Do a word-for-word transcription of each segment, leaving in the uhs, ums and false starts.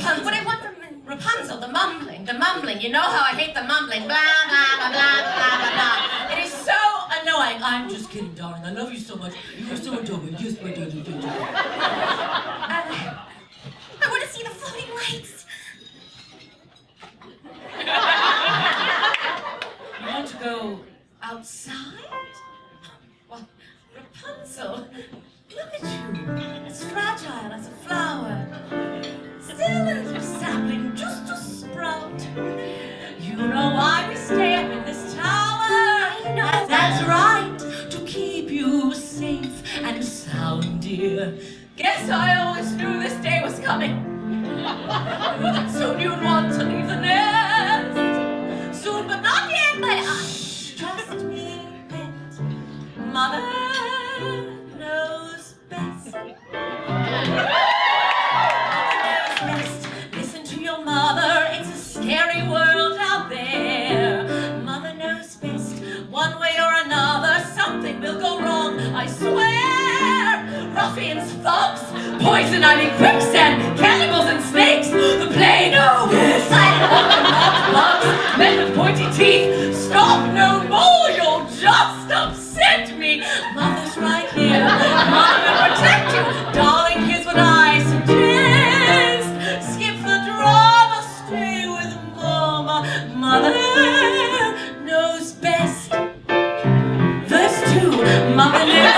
Rapunzel, what I want from Rapunzel, the mumbling, the mumbling, you know how I hate the mumbling, blah, blah, blah, blah, blah, blah, blah. It is so annoying. I'm just kidding, darling, I love you so much. You're so adorable, yes, my darling. Uh, I want to see the floating lights. You want to go outside? Well, Rapunzel, look at you, as fragile as a flower, still as a sapling, just a sprout. You know why we stay up in this tower? I know. That's right, to keep you safe and sound, dear. Guess I always knew this day was coming. Soon you'd want to leave the nest. Soon, but not yet, but I trust me, pet. Mother knows best. Mother knows best. Listen to your mother. It's a scary world out there. Mother knows best. One way or another, something will go wrong. I swear, ruffians, thugs, poison ivy, quicksand, cannibals, and snakes. The Play-Doh, silent walking dogs, bugs, men with pointy teeth. Stop no more, you'll just upset me. Mother's right here, mother will protect you. Darling, here's what I suggest. Skip the drama, stay with mama. Mother knows best. Verse two, mother knows best.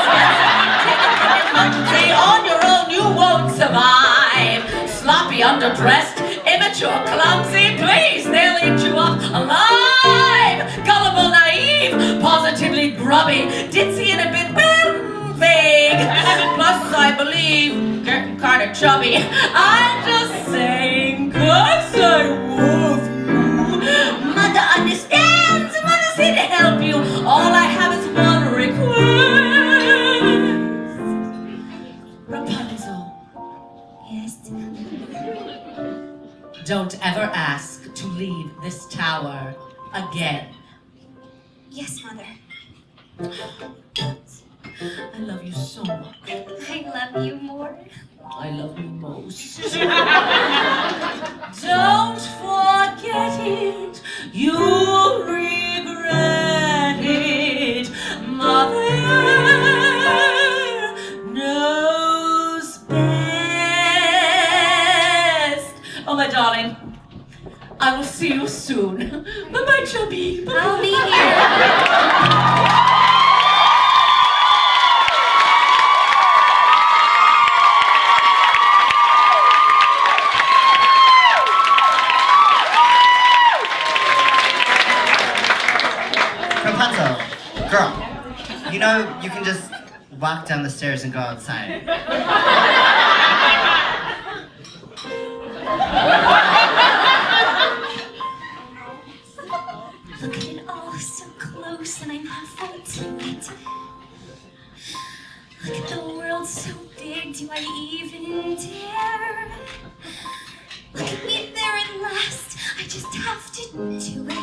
Underdressed, immature, clumsy, please, they'll eat you up alive. Gullible, naive, positively grubby, ditzy and a bit well, vague. Plus, I believe, getting kind of chubby. I'm just saying, cause I love you. Mother understands, mother's here to help you. All I have is one request. Rapunzel. Yes? Don't ever ask to leave this tower again. Yes, Mother. I love you so much. I love you more. I love you most. Don't forget it. You'll regret it. Mother knows best. Oh, my darling, I will see you soon. Bye-bye, chubby. Bye. I'll be here. Rapunzel, girl, you know you can just walk down the stairs and go outside. Look at it all, so close, and I'm halfway to it. Look at the world so big, do I even dare? Look at me there at last, I just have to do it.